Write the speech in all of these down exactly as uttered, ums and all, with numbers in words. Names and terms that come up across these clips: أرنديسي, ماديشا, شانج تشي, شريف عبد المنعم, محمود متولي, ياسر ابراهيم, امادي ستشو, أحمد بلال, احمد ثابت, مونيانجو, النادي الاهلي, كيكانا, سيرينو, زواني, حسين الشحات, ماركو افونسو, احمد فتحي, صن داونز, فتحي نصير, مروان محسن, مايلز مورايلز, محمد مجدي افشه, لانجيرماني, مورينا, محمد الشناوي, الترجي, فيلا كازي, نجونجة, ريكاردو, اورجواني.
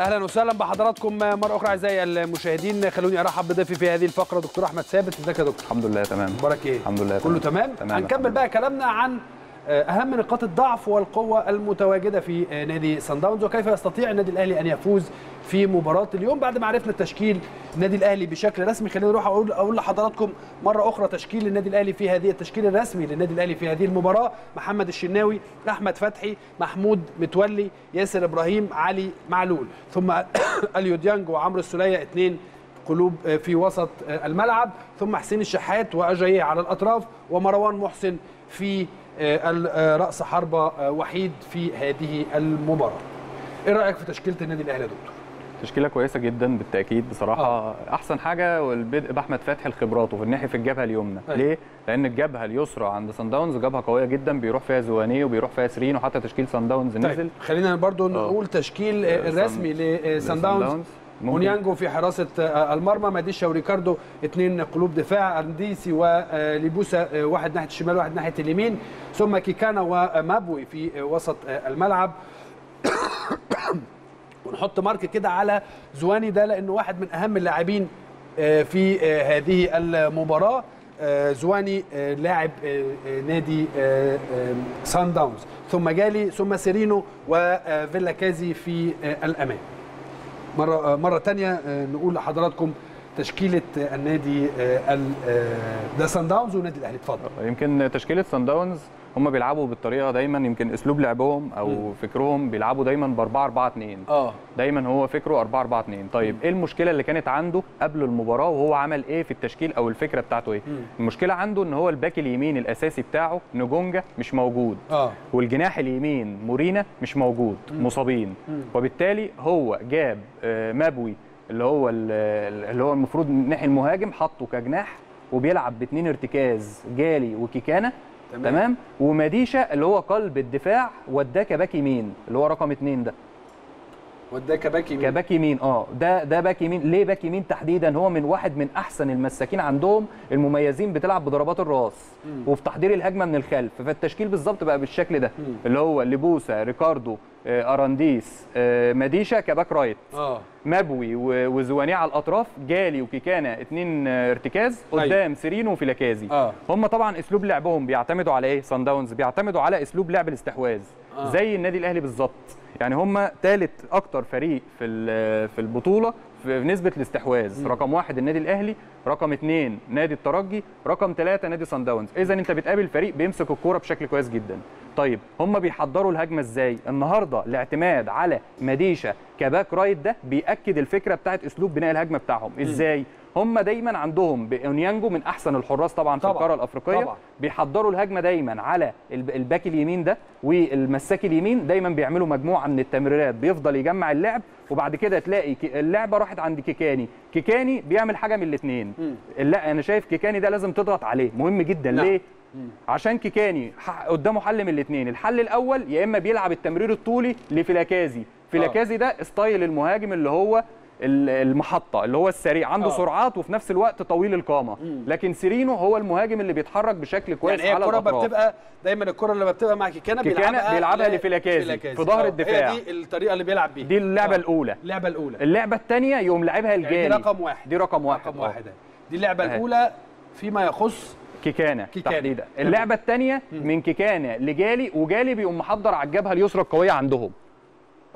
اهلا وسهلا بحضراتكم مره اخرى اعزائي المشاهدين. خلوني ارحب بضيفي في هذه الفقره دكتور احمد ثابت. ازيك يا دكتور؟ الحمد لله تمام. اخبارك ايه؟ الحمد لله كله تمام. هنكمل بقى كلامنا عن اهم نقاط الضعف والقوه المتواجده في نادي صن داونز، وكيف يستطيع النادي الاهلي ان يفوز في مباراه اليوم بعد ما عرفنا تشكيل النادي الاهلي بشكل رسمي. خلينا نروح اقول اقول لحضراتكم مره اخرى تشكيل النادي الاهلي في هذه التشكيل الرسمي للنادي الاهلي في هذه المباراه: محمد الشناوي، احمد فتحي، محمود متولي، ياسر ابراهيم، علي معلول، ثم اليو ديانج وعمرو السوليه اثنين قلوب في وسط الملعب، ثم حسين الشحات واجاييه على الاطراف، ومروان محسن في رأس حربة وحيد في هذه المباراة. ايه رأيك في تشكيلة النادي الاهلي يا دكتور؟ تشكيله كويسه جدا بالتاكيد بصراحه. آه. احسن حاجه والبدء باحمد فتحي لخبراته في الناحيه في الجبهه اليمنى. أيه. ليه؟ لان الجبهه اليسرى عند صن داونز جبهه قويه جدا، بيروح فيها زواني وبيروح فيها سيرينو، وحتى تشكيل صن داونز نزل. طيب. خلينا برضو نقول آه. تشكيل الرسمي لصن داونز: مونيانجو في حراسه المرمى، ماديشا وريكاردو اثنين قلوب دفاع، أرنديسي ولبوسة واحد ناحيه الشمال واحد ناحيه اليمين، ثم كيكانا ومابوي في وسط الملعب. ونحط مارك كده على زواني ده لانه واحد من اهم اللاعبين في هذه المباراه. زواني لاعب نادي صن داونز، ثم جالي، ثم سيرينو وفيلا كازي في الامام. مره مره ثانيه نقول لحضراتكم تشكيله النادي ده صن داونز والنادي الاهلي. اتفضل. يمكن تشكيله صن داونز هم بيلعبوا بالطريقه دايما، يمكن اسلوب لعبهم او م. فكرهم بيلعبوا دايما ب أربعة أربعة اثنين. اه دايما هو فكره أربعة أربعة اثنين. طيب م. ايه المشكله اللي كانت عنده قبل المباراه وهو عمل ايه في التشكيل او الفكره بتاعته ايه؟ م. المشكله عنده ان هو الباك اليمين الاساسي بتاعه نجونجة مش موجود، اه والجناح اليمين مورينا مش موجود، م. مصابين، م. وبالتالي هو جاب مابوي اللي هو اللي هو المفروض من ناحيه المهاجم، حطه كجناح وبيلعب باثنين ارتكاز جالي وكيكانا. تمام. تمام. وماديشا اللي هو قلب الدفاع وداه كباك يمين اللي هو رقم اثنين ده، وده كباك يمين كباك يمين اه ده ده باك يمين. ليه باك يمين تحديدا؟ هو من واحد من احسن المساكين عندهم المميزين، بتلعب بضربات الراس م. وفي تحضير الهجمه من الخلف. فالتشكيل بالظبط بقى بالشكل ده، م. اللي هو لبوسة، ريكاردو، آه، أرنديس، آه، ماديشا كباك رايت، آه. مابوي وزواني على الاطراف، جالي وكيكانا اثنين ارتكاز قدام سيرينو وفيلاكازي. آه. هم طبعا اسلوب لعبهم بيعتمدوا على ايه؟ صن داونز بيعتمدوا على اسلوب لعب الاستحواذ، آه. زي النادي الاهلي بالظبط. يعني هم ثالث اكتر فريق في في البطوله في نسبه الاستحواذ. م. رقم واحد النادي الاهلي، رقم اثنين نادي الترجي، رقم ثلاثه نادي صن داونز. اذا انت بتقابل فريق بيمسك الكوره بشكل كويس جدا. طيب هم بيحضروا الهجمه ازاي؟ النهارده الاعتماد على ماديشا كباك رايت ده بيأكد الفكره بتاعت اسلوب بناء الهجمه بتاعهم، ازاي؟ هم دايما عندهم بأونيانجو من احسن الحراس طبعا, طبعًا في القاره الافريقيه، طبعًا. بيحضروا الهجمه دايما على الباك اليمين ده والمساك اليمين، دايما بيعملوا مجموعه من التمريرات، بيفضل يجمع اللعب وبعد كده تلاقي اللعبه راحت عند كيكاني، كيكاني بيعمل حاجه من الاثنين. لا انا شايف كيكاني ده لازم تضغط عليه، مهم جدا. لا. ليه؟ عشان كيكاني قدامه حل من الاثنين، الحل الاول يا اما بيلعب التمرير الطولي لفيلاكازي، فيلاكازي ده ستايل المهاجم اللي هو المحطه اللي هو السريع، عنده أوه. سرعات وفي نفس الوقت طويل القامه، مم. لكن سيرينو هو المهاجم اللي بيتحرك بشكل كويس يعني على الاطراف. يعني الكره بتبقى دايما الكره اللي بتبقى مع كيكانا بيلعبها بيلعبها لفيلاكازي في ظهر الدفاع. هي دي الطريقه اللي بيلعب بيها. دي اللعبه أوه. الاولى. اللعبه الاولى. اللعبه الثانيه يقوم لاعبها لجالي. يعني دي رقم واحد. دي رقم واحد. رقم واحد. دي اللعبه أه. الاولى فيما يخص كيكانا تحديدا. اللعبه الثانيه من كيكانا لجالي، وجالي بيقوم محضر على الجبهه اليسرى القويه عندهم.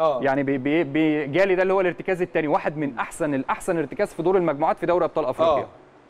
أوه. يعني بي بي جالي ده اللي هو الارتكاز الثاني، واحد من احسن الاحسن ارتكاز في دور المجموعات في دوري ابطال افريقيا. أوه.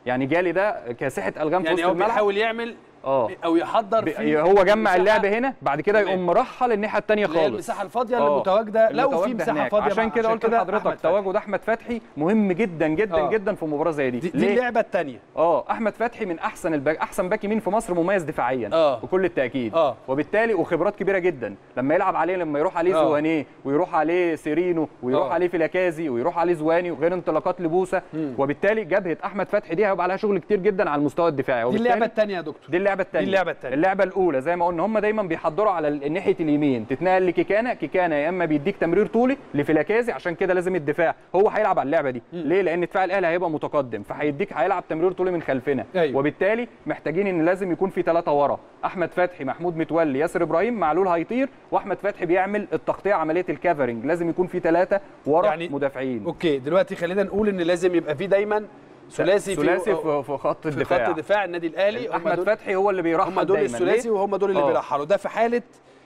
يعني جالي ده كاسحه الغام في وسط الملعب، يعني هو بيحاول يعمل أوه. او يحضر في، هو جمع اللعب هنا بعد كده يقوم مرحل الناحيه الثانيه خالص، المساحه الفاضيه اللي متواجده لو في مساحه فاضيه. عشان كده قلت لحضرتك تواجد احمد فتحي مهم جدا جدا أوه. جدا في مباراه زي دي. دي, دي اللعبه الثانيه. اه احمد فتحي من احسن الباك احسن باك يمين في مصر، مميز دفاعيا أوه. بكل التاكيد، أوه. وبالتالي وخبرات كبيره جدا. لما يلعب عليه، لما يروح عليه زواني ويروح عليه سيرينو ويروح أوه. عليه فيلاكازي ويروح عليه زواني، وغير انطلاقات لبوسه، وبالتالي جبهه احمد فتحي دي هيبقى عليها شغل كتير جدا على المستوى الدفاعي. دي اللعبه الثانيه يا دكتور. اللعبه الثانيه. اللعبه الثانيه اللعبه الاولى زي ما قلنا هم دايما بيحضروا على ناحيه اليمين، تتنقل لكيكانا، كيكانا يا اما بيديك تمرير طولي لفلاكازي، عشان كده لازم الدفاع هو هيلعب على اللعبه دي. م. ليه؟ لان دفاع الاهلي هيبقى متقدم، فهيديك هيلعب تمرير طولي من خلفنا. أيوه. وبالتالي محتاجين ان لازم يكون في ثلاثه ورا، احمد فتحي، محمود متولي، ياسر ابراهيم، معلول هيطير، واحمد فتحي بيعمل التغطيه، عمليه الكفرنج، لازم يكون في ثلاثه ورا يعني مدافعين. اوكي دلوقتي خلينا نقول ان لازم يبقى في دايما ثلاثي ثلاثي في, في خط الدفاع، خط دفاع النادي الاهلي احمد فتحي هو اللي بيرحل، هم دول الثلاثي وهم دول اللي بيرحلوا. ده في حاله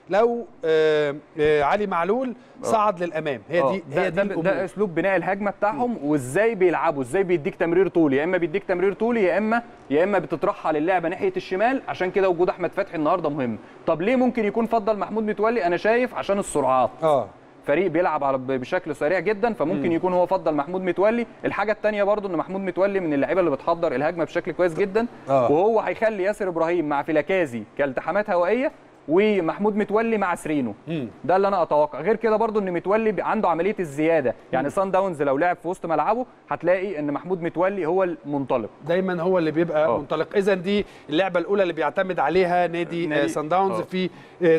لو آآ آآ علي معلول صعد للامام، هي دي ده هي دي ده, ده اسلوب بناء الهجمه بتاعهم وازاي بيلعبوا، ازاي بيديك تمرير طولي، يا اما بيديك تمرير طولي يا اما يا اما بتترحل اللعبه ناحيه الشمال. عشان كده وجود احمد فتحي النهارده مهم. طب ليه ممكن يكون فضل محمود متولي؟ انا شايف عشان السرعات، اه فريق بيلعب على بشكل سريع جدا، فممكن م. يكون هو فضل محمود متولي. الحاجه الثانيه برضو ان محمود متولي من اللعيبه اللي بتحضر الهجمه بشكل كويس جدا، آه. وهو هيخلي ياسر ابراهيم مع فيلاكازي كالتحامات هوائيه، ومحمود متولي مع سيرينو. م. ده اللي انا اتوقع. غير كده برضو ان متولي عنده عمليه الزياده، يعني صن داونز لو لعب في وسط ملعبه هتلاقي ان محمود متولي هو المنطلق دايما، هو اللي بيبقى أوه. منطلق. اذا دي اللعبه الاولى اللي بيعتمد عليها نادي, نادي. صن داونز في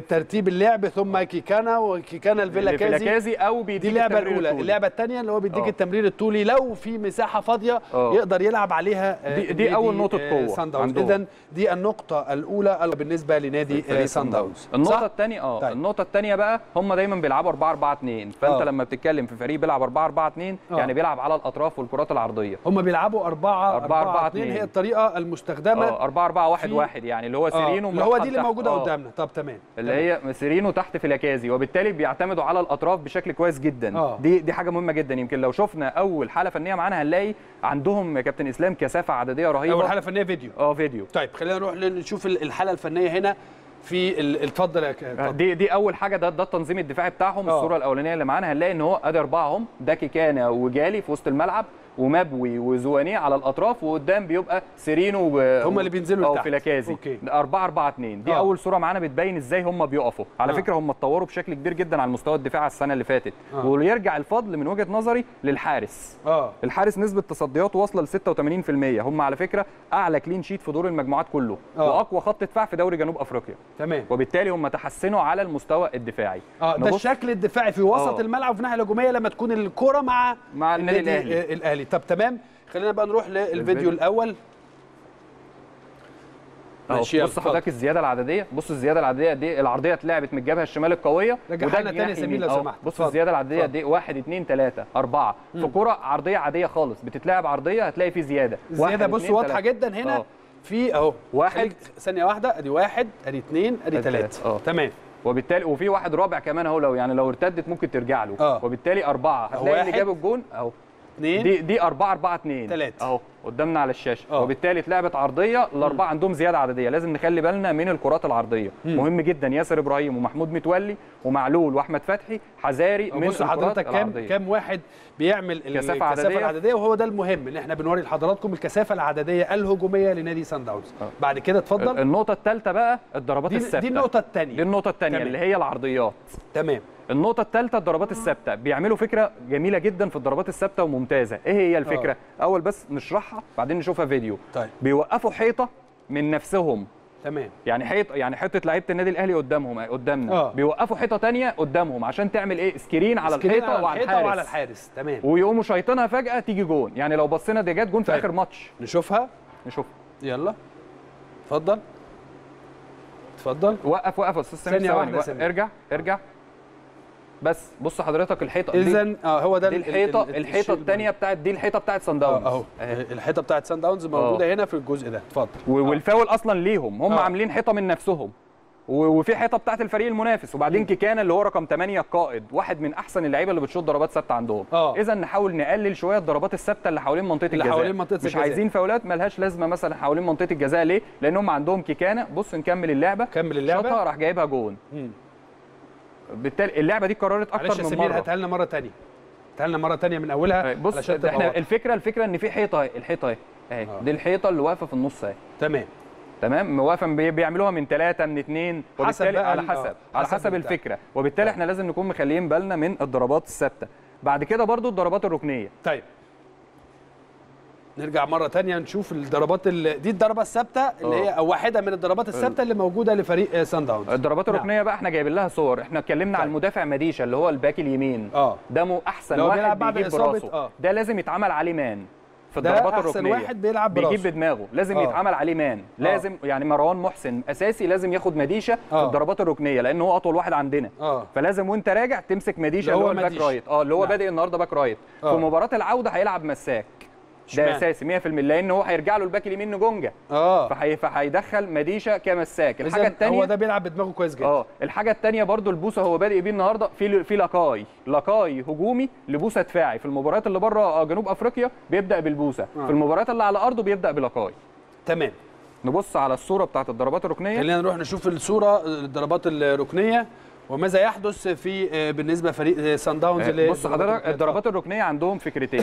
ترتيب اللعب، ثم كيكانا وكيكانا الفيلا كازي او بيديك. دي اللعبه الاولى. اللعبه الثانيه اللي هو بيديك أوه. التمرير الطولي لو في مساحه فاضيه أوه. يقدر يلعب عليها. دي, دي اول نقطه قوه. اذا دي النقطه الاولى بالنسبه لنادي صن داونز. النقطة الثانية اه طيب. النقطة الثانية بقى هم دايما بيلعبوا أربعة أربعة اثنين، فأنت أوه. لما بتتكلم في فريق بيلعب أربعة أربعة اثنين يعني بيلعب على الأطراف والكرات العرضية. هم بيلعبوا أربعة أربعة اثنين هي الطريقة المستخدمة. اه أربعة أربعة واحد واحد يعني اللي هو سيرينو اللي هو دي اللي موجودة أوه. قدامنا. طب تمام اللي تمام. هي سيرينو تحت فيلاكازي، وبالتالي بيعتمدوا على الأطراف بشكل كويس جدا. أوه. دي دي حاجة مهمة جدا. يمكن لو شفنا أول حالة فنية معانا هنلاقي عندهم يا كابتن إسلام كثافة عددية رهيبة. أول حالة فنية فيديو. اه فيديو. طيب خلينا نروح نشوف الحالة الفنية هنا في اتفضل يا كابتن. دي دي اول حاجه، ده ده التنظيم الدفاعي بتاعهم. أوه. الصوره الاولانيه اللي معانا هنلاقي ان هو ادي اربعه هم، ده كيكانا وجالي في وسط الملعب، ومابوي وزواني على الاطراف، وقدام بيبقى سيرينو و... هم اللي بينزلوا لتحت او فيلاكازي. أربعة أربعة اثنين دي أوه. اول صوره معانا بتبين ازاي هم بيقفوا. على أوه. فكره هم اتطوروا بشكل كبير جدا على مستوى الدفاع على السنه اللي فاتت، أوه. ويرجع الفضل من وجهه نظري للحارس. أوه. الحارس نسبه تصدياته واصله ل ستة وثمانين بالمية، هم على فكره اعلى كلين شيت في دور المجموعات كله، أوه. واقوى خط دفاع في دوري جنوب افريقيا. تمام. وبالتالي هم تحسنوا على المستوى الدفاعي. اه ده الشكل الدفاعي في وسط أوه. الملعب وفي الناحيه الهجوميه لما تكون الكره مع مع النادي الاهلي الاهلي طب تمام. خلينا بقى نروح للفيديو الاول. بص حضرتك الزياده العدديه، بص الزياده العدديه دي العرضيه اتلعبت من الجبهه الشمال القويه، وده تاني سمير لو سمحت. بص الزياده العدديه دي واحد اثنين ثلاثة أربعة في كره عرضيه عاديه خالص بتتلعب عرضيه هتلاقي في زياده زياده بص واضحه جدا هنا. أوه. في اهو واحد ثانيه واحده، ادي واحد ادي اثنين ادي ثلاثه. تمام. وبالتالي وفي واحد رابع كمان اهو، لو يعني لو ارتدت ممكن ترجع له. أوه. وبالتالي اربعه هتلاقي اللي جاب الجون اهو. دي دي أربعة أربعة اثنين اهو قدامنا على الشاشه. أوه. وبالتالي اتلعبت عرضيه، الاربعه عندهم زياده عدديه، لازم نخلي بالنا من الكرات العرضيه. مم. مهم جدا. ياسر ابراهيم ومحمود متولي ومعلول واحمد فتحي حذاري من الكرات العرضيه. كام واحد بيعمل الكثافه العدديه، وهو ده المهم ان احنا بنوري لحضراتكم الكثافه العدديه الهجوميه لنادي صن داونز. بعد كده اتفضل النقطه الثالثه بقى الضربات الثابته. دي النقطه الثانيه دي النقطه الثانيه اللي هي العرضيات. تمام. النقطة الثالثة الضربات الثابتة، بيعملوا فكرة جميلة جدا في الضربات الثابتة وممتازة. ايه هي الفكرة؟ أوه. أول بس نشرحها بعدين نشوفها فيديو. طيب. بيوقفوا حيطة من نفسهم. تمام. يعني حيط يعني حيطة لعيبة النادي الأهلي قدامهم قدامنا. أوه. بيوقفوا حيطة ثانية قدامهم عشان تعمل ايه؟ سكرين على سكرين الحيطة وعلى الحارس. وعلى الحارس. تمام. ويقوموا شايطينها فجأة تيجي جون، يعني لو بصينا دي جت جون في طيب. آخر ماتش. نشوفها؟ نشوفها. يلا. اتفضل. اتفضل. وقف وقف يا أستاذ سامي. ثانية واحدة. ارجع ارجع. بس بص حضرتك الحيطه اذا اه هو ده دي الحيطه ال ال الحيطه الثانيه بتاعت دي الحيطه بتاعت صن داونز اهو. الحيطه بتاعت صن داونز موجوده أوه. هنا في الجزء ده. اتفضل. والفاول اصلا ليهم هم أوه. عاملين حيطه من نفسهم، وفي حيطه بتاعت الفريق المنافس. وبعدين كيكانا اللي هو رقم ثمانية القائد، واحد من احسن اللعيبه اللي بتشوط ضربات ثابته عندهم. اذا نحاول نقلل شويه الضربات الثابته اللي حوالين منطقه الجزاء، اللي حوالين منطقه الجزاء. مش عايزين فاولات مالهاش لازمه مثلا حوالين منطقه الجزاء. ليه؟ لان هم عندهم كيكانا. بص نكمل اللعبه. كمل اللعبه. شاطها راح جايبها جون. بالتالي اللعبه دي اتكررت اكتر من مره. هاتها لنا مره ثانيه، هاتها لنا مره ثانيه من اولها. بص احنا الفكره الفكره ان في حيطه اهي، الحيطه اهي اهي دي الحيطه اللي واقفه في النص اهي. تمام تمام. واقفه بيعملوها من ثلاثه من اثنين، وبالتالي على حسب على حسب, حسب الفكره. وبالتالي احنا لازم نكون مخليين بالنا من الضربات الثابته. بعد كده برضو الضربات الركنيه. طيب نرجع مره ثانيه نشوف الضربات ال... دي الضربه الثابته اللي هي او واحده من الضربات الثابته اللي موجوده لفريق صن داونز. الضربات الركنيه نعم. بقى احنا جايبين لها صور، احنا اتكلمنا عن المدافع ماديشا اللي هو الباك اليمين اه ده مو احسن واحد بيجيب براسه آه. ده لازم يتعمل عليه مان في الضربات الركنيه، ده احسن واحد بيلعب براسه بيجيب بدماغه، لازم آه. يتعمل عليه مان، لازم آه. يعني مروان محسن اساسي لازم ياخد ماديشا آه. في الضربات الركنيه لان هو اطول واحد عندنا آه. فلازم وانت راجع تمسك ماديشا اللي هو الباك رايت اه اللي هو بادئ النهارده باك رايت. في مباراه العوده هيلعب مساك، ده اساسي مية في المية لان هو هيرجع له الباك اليمين نجونجة اه فهيدخل ماديشا كمساك. الحاجه الثانيه هو ده بيلعب بدماغه كويس جدا اه الحاجه الثانيه برده لبوسة هو بادئ بيه النهارده في في لاكاي لاكاي هجومي لبوسة دفاعي. في المباريات اللي بره جنوب افريقيا بيبدا بالبوسة آه. في المباريات اللي على ارضه بيبدا بلاكاي. تمام، نبص على الصوره بتاعه الضربات الركنيه. خلينا نروح نشوف الصوره الضربات الركنيه وماذا يحدث في بالنسبه لفريق صن داونز. بص حضرتك الضربات الركنيه عندهم فكرتين.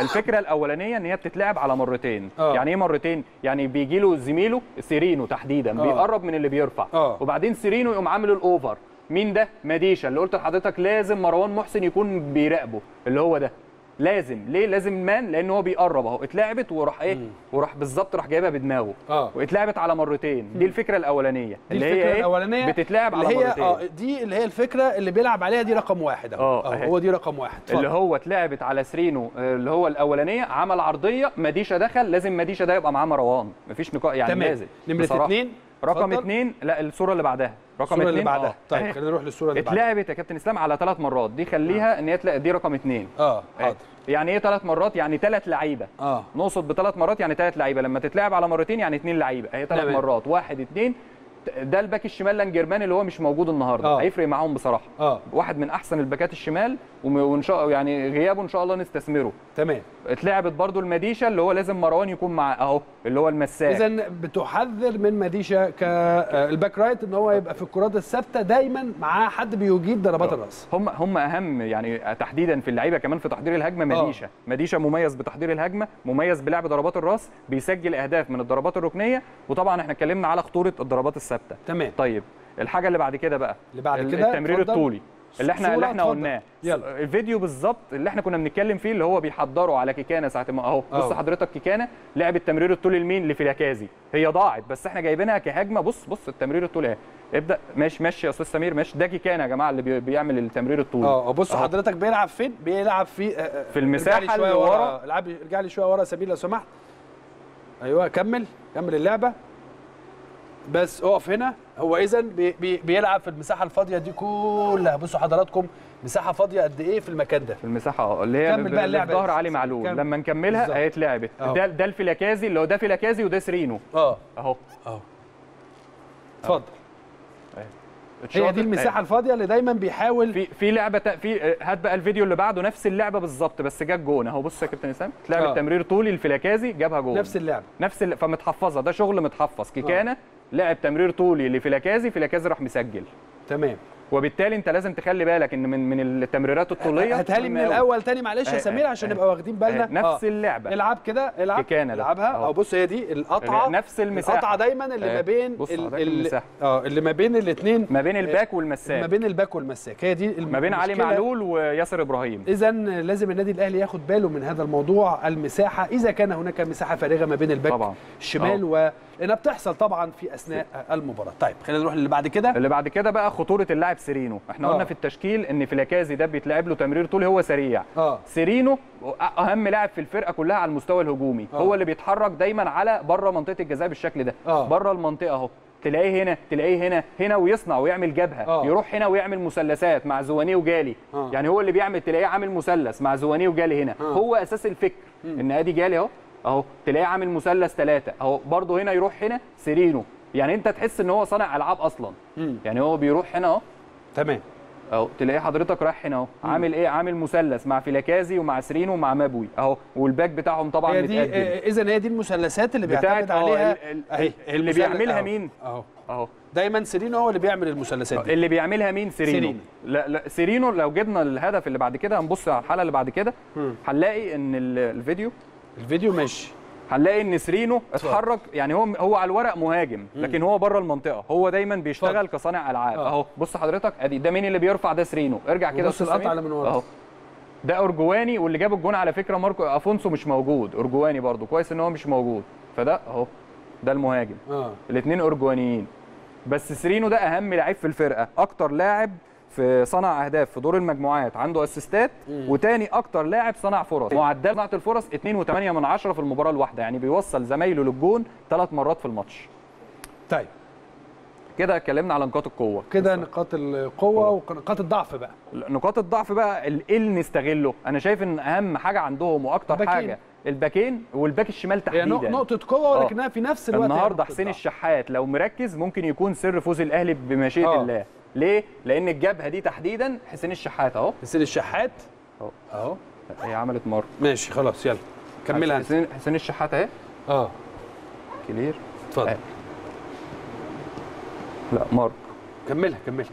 الفكره الاولانيه ان هي بتتلعب على مرتين أوه. يعني ايه مرتين؟ يعني بيجي له زميله سيرينو تحديدا أوه. بيقرب من اللي بيرفع أوه. وبعدين سيرينو يقوم عامل الاوفر. مين ده؟ ماديشا اللي قلت لحضرتك لازم مروان محسن يكون بيراقبه اللي هو ده. لازم ليه لازم مان؟ لان هو بيقرب اهو، اتلعبت وراح ايه؟ وراح بالظبط راح جايبها بدماغه آه. واتلعبت على مرتين. دي الفكره الاولانيه اللي هي الفكره الاولانيه بتتلعب على مرتين اه دي اللي هي الفكره اللي بيلعب عليها. دي رقم واحد اهو اه هو دي رقم واحد اللي هو اتلعبت على سيرينو اللي هو الاولانيه، عمل عرضيه ماديشا دخل. لازم ماديشا ده يبقى معاه مروان، مفيش نقاش يعني. تمام. لازم نمره اثنين رقم اثنين لا الصوره اللي بعدها رقم اثنين اللي بعدها. طيب خلينا نروح للصوره اللي بعدها. اتلعبت يا كابتن اسلام على ثلاث مرات، دي خليها آه. ان هي دي رقم اثنين اه حاضر. يعني ايه ثلاث مرات؟ يعني ثلاث لعيبه اه نقصد بثلاث مرات يعني ثلاث لعيبه، لما تتلعب على مرتين يعني اثنين لعيبه. هي ثلاث مرات، واحد اثنين. ده الباك الشمال لانجيرماني اللي هو مش موجود النهارده آه. هيفرق معاهم بصراحه آه. واحد من احسن الباكات الشمال وان شاء يعني غيابه ان شاء الله نستثمره. تمام. اتلعبت برده الماديشا اللي هو لازم مروان يكون معاه اهو اللي هو المساك. اذا بتحذر من ماديشا كالباك رايت ان هو يبقى في الكرات الثابته دايما معاه حد بيجيب ضربات الراس. هم هم اهم يعني تحديدا في اللعيبه كمان في تحضير الهجمه ماديشا آه. ماديشا مميز بتحضير الهجمه، مميز بلعب ضربات الراس، بيسجل اهداف من الضربات الركنيه، وطبعا احنا اتكلمنا على خطوره الضربات الثابته. تمام. طيب الحاجه اللي بعد كده بقى اللي بعد كده التمرير الطولي اللي احنا اللي احنا قلناه الفيديو بالظبط اللي احنا كنا بنتكلم فيه اللي هو بيحضره على كيكانا ساعه ما اهو. بص حضرتك كيكانا لعب التمرير الطولي لمين؟ لفيلا كازي. هي ضاعت بس احنا جايبينها كهجمه. بص بص التمرير الطولي اهي. ابدا ماشي ماشي يا استاذ سمير ماشي. ده كيكانا يا جماعه اللي بيعمل التمرير الطولي اه. بص حضرتك بيلعب فين؟ بيلعب في اه في المساحه اللي ورا. العب ارجع لي شويه ورا يا سمير لو سمحت. ايوه كمل كمل اللعبه بس اقف هنا. هو اذا بي بيلعب في المساحه الفاضيه دي كلها. بصوا حضراتكم مساحه فاضيه قد ايه في المكان ده؟ في المساحه اه اللي هي كمل بقى اللعبه ظهر علي معلول كمل. لما نكملها هيتلعبت ده ده الفلاكازي اللي هو ده فلاكازي وده سيرينو اه اهو اهو اتفضل. هي دي المساحه أيه. الفاضيه اللي دايما بيحاول في في لعبه في. هات بقى الفيديو اللي بعده نفس اللعبه بالظبط بس جت جون اهو. بص يا كابتن اسامه اتلعب آه. تمرير طولي الفلاكازي جابها جون نفس اللعبه نفس اللعبة. فمتحفظه ده شغل متحفظ كيكانا آه. لعب تمرير طولي لفلاكازي، فلاكازي راح مسجل. تمام. وبالتالي انت لازم تخلي بالك ان من من التمريرات الطوليه. هاتها لي من الاول تاني معلش يا سمير عشان نبقى واخدين بالنا. نفس اللعبه العب كده العب العبها او بص هي دي القطعه نفس المساحه القطعه دايما اللي ما بين اه اللي ما بين الاثنين ما بين الباك والمساك ما بين الباك والمساك هي دي ما بين علي معلول وياسر ابراهيم. اذا لازم النادي الاهلي ياخد باله من هذا الموضوع المساحه اذا كان هناك مساحه فارغه ما بين الباك الشمال و لانها بتحصل طبعا في اثناء المباراه. طيب خلينا نروح اللي بعد كده. اللي بعد كده بقى خطوره اللاعب سيرينو. احنا أوه. قلنا في التشكيل ان فلاكازي ده بيتلعب له تمرير طولي هو سريع أوه. سيرينو اهم لاعب في الفرقه كلها على المستوى الهجومي أوه. هو اللي بيتحرك دايما على بره منطقه الجزاء بالشكل ده أوه. بره المنطقه اهو تلاقيه هنا تلاقيه هنا هنا ويصنع ويعمل جبهه أوه. يروح هنا ويعمل مثلثات مع زواني وجالي أوه. يعني هو اللي بيعمل تلاقيه عامل مثلث مع زواني وجالي هنا أوه. هو اساس الفكر م. ان ادي جالي اهو اهو تلاقيه عامل مثلث ثلاثه اهو برضه هنا يروح هنا سيرينو. يعني انت تحس ان هو صانع العاب اصلا م. يعني هو بيروح هنا اهو. تمام اهو تلاقيه حضرتك رايح هنا اهو عامل ايه؟ عامل مثلث مع فلاكازي ومع سيرينو ومع مابوي اهو والباك بتاعهم طبعا متقدم. اذا هي دي المثلثات اللي بيعتمد عليها اهي اللي بيعملها أهو. مين؟ اهو اهو دايما سيرينو هو اللي بيعمل المثلثات دي. اللي بيعملها مين؟ سيرينو. سيرينو لا لا سيرينو. لو جبنا الهدف اللي بعد كده هنبص على الحلقه اللي بعد كده هنلاقي ان الفيديو الفيديو ماشي هنلاقي ان سيرينو اتحرك. يعني هو هو على الورق مهاجم لكن هو بره المنطقه هو دايما بيشتغل كصانع العاب اهو. بص حضرتك ادي ده مين اللي بيرفع؟ ده سيرينو. ارجع كده بص القطعه اللي من ورا اهو ده اورجواني، واللي جاب الجون على فكره ماركو افونسو مش موجود، اورجواني برضو كويس ان هو مش موجود، فده اهو ده المهاجم. آه. الاثنين اورجوانيين. بس سيرينو ده اهم لعيب في الفرقه، اكتر لاعب في صنع اهداف في دور المجموعات، عنده اسيستات، وتاني اكتر لاعب صنع فرص، معدل صناعه الفرص اثنين فاصلة ثمانية من عشرة في المباراه الواحده، يعني بيوصل زمايله للجون ثلاث مرات في الماتش. طيب كده اتكلمنا على نقاط القوه، كده نقاط القوه ونقاط الضعف بقى. نقاط الضعف بقى ايه اللي نستغله؟ انا شايف ان اهم حاجه عندهم واكتر باكين. حاجه الباكين، والباك الشمال تحديدا هي نقطه قوه، ولكنها في نفس الوقت النهارده حسين الشحات لو مركز ممكن يكون سر فوز الاهلي بمشيئه أوه. الله. ليه؟ لان الجبهه دي تحديدا حسين الشحات اهو، حسين الشحات اهو اهو هي عملت مره، ماشي خلاص يلا كملها. حسين حسين الشحات اهي اه كلير، اتفضل. لا مارك كملها كملها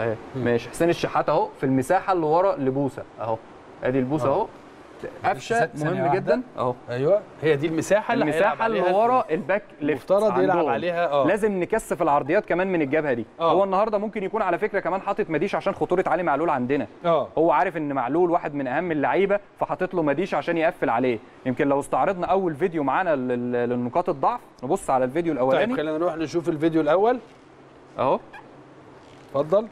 اهي، ماشي. حسين الشحات اهو في المساحه اللي ورا لبوسه اهو، ادي البوسه اهو، قفشه مهم جدا اهو، ايوه هي دي المساحه اللي المساحه اللي ورا الباك ليفت المفترض يلعب عليها. اه لازم نكثف العرضيات كمان من الجبهه دي. أوه. هو النهارده ممكن يكون على فكره كمان حاطط ماديشا عشان خطوره علي معلول عندنا. أوه. هو عارف ان معلول واحد من اهم اللعيبه، فحاطط له ماديشا عشان يقفل عليه. يمكن لو استعرضنا اول فيديو معانا للنقاط الضعف، نبص على الفيديو الاولاني. طيب خلينا نروح نشوف الفيديو الاول اهو، اتفضل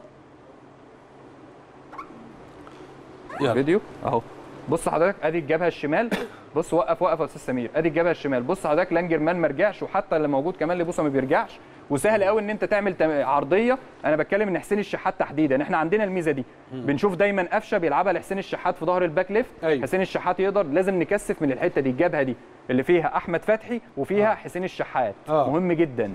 يلا فيديو اهو. بص حضرتك ادي الجبهه الشمال، بص وقف وقف يا استاذ سمير، ادي الجبهه الشمال، بص حضرتك لانجيرمان ما رجعش، وحتى اللي موجود كمان لبوسه ما بيرجعش، وسهل قوي ان انت تعمل عرضيه. انا بتكلم ان حسين الشحات تحديدا احنا عندنا الميزه دي، بنشوف دايما قفشه بيلعبها لحسين الشحات في ظهر الباك ليفت. أيوه. حسين الشحات يقدر، لازم نكثف من الحته دي، الجبهه دي اللي فيها احمد فتحي وفيها آه. حسين الشحات آه. مهم جدا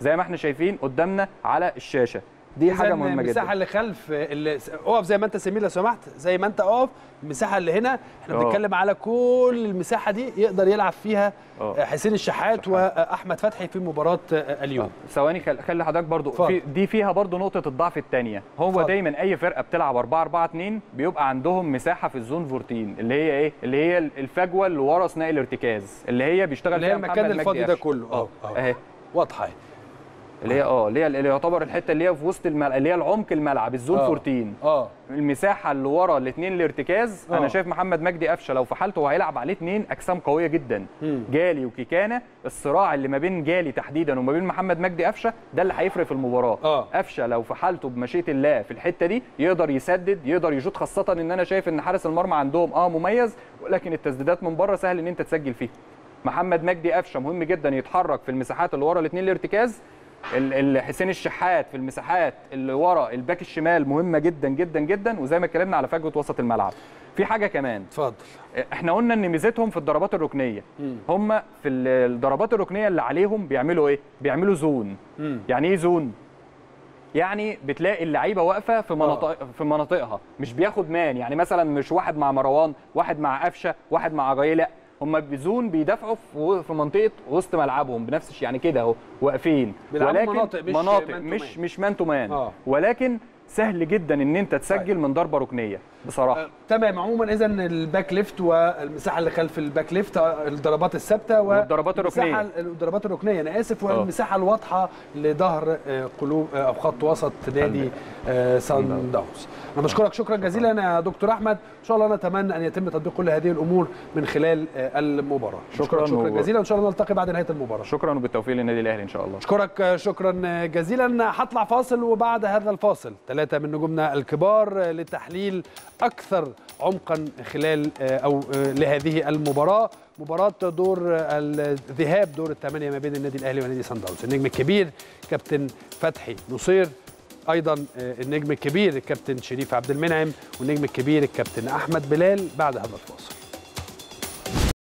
زي ما احنا شايفين قدامنا على الشاشه، دي حاجه مهمه جدا. المساحه اللي خلف اللي اقف زي ما انت سمير لو سمحت، زي ما انت اقف، المساحه اللي هنا احنا بنتكلم على كل المساحه دي يقدر يلعب فيها أوه. حسين الشحات واحمد فتحي في مباراه اليوم. ثواني خلي حضرتك برضو في دي فيها برضو نقطه الضعف الثانيه، هو فضل. دايما اي فرقه بتلعب أربعة أربعة اتنين بيبقى عندهم مساحه في الزون أربعتاشر اللي هي ايه؟ اللي هي الفجوه اللي ورا ثنائي الارتكاز، اللي هي بيشتغل اللي فيها محمد مجدي افشه، المكان الفاضي ده كله اهي واضحه، اللي هي اه اللي هي اللي يعتبر الحته اللي هي في وسط الملعب، اللي هي العمق الملعب، الزون أوه. أربعتاشر اه المساحه اللي ورا الاثنين الارتكاز. أوه. انا شايف محمد مجدي افشه لو في حالته هو هيلعب عليه اثنين اجسام قويه جدا، م. جالي وكيكانا، الصراع اللي ما بين جالي تحديدا وما بين محمد مجدي افشه ده اللي هيفرق في المباراه. أوه. افشه لو في حالته بمشيئه الله في الحته دي يقدر يسدد، يقدر يشوط، خاصه ان انا شايف ان حارس المرمى عندهم اه مميز، ولكن التسديدات من بره سهل ان انت تسجل فيها. محمد مجدي افشه مهم جدا يتحرك في المساحات اللي ورا الاثنين الارتكاز. حسين الشحات في المساحات اللي ورا الباك الشمال مهمه جدا جدا جدا، وزي ما اتكلمنا على فجوه وسط الملعب. في حاجه كمان، اتفضل. احنا قلنا ان ميزتهم في الضربات الركنيه، هم في الضربات الركنيه اللي عليهم بيعملوا ايه؟ بيعملوا زون. م. يعني ايه زون؟ يعني بتلاقي اللعيبه واقفه في مناطق في مناطقها، مش بياخد مان، يعني مثلا مش واحد مع مروان، واحد مع قفشه، واحد مع جاي، لا هم بيزون بيدافعوا في منطقه وسط ملعبهم بنفس الشيء، يعني كده اهو واقفين، ولكن مناطق مش مناطق مش مش مان تو مان. آه. ولكن سهل جدا ان انت تسجل طيب. من ضربه ركنيه بصراحه. آه، تمام. عموما اذا الباك ليفت والمساحه اللي خلف الباك ليفت، الضربات الثابته والضربات الركنيه، الضربات الركنيه انا اسف، والمساحه الواضحه لظهر قلوب او خط وسط نادي آه صن داونز. انا بشكرك شكرا جزيلا يا دكتور احمد، ان شاء الله نتمنى ان يتم تطبيق كل هذه الامور من خلال آه المباراه. شكرا شكرا جزيلا، ان شاء الله نلتقي بعد نهايه المباراه. شكرا وبالتوفيق للنادي الاهلي ان شاء الله. اشكرك شكرا جزيلا. هطلع فاصل، وبعد هذا الفاصل ثلاثة من نجومنا الكبار لتحليل أكثر عمقا خلال أو لهذه المباراة، مباراة دور الذهاب دور الثمانية ما بين النادي الأهلي ونادي صن داونز. النجم الكبير كابتن فتحي نصير، أيضا النجم الكبير الكابتن شريف عبد المنعم، والنجم الكبير الكابتن أحمد بلال، بعد هذا الفاصل.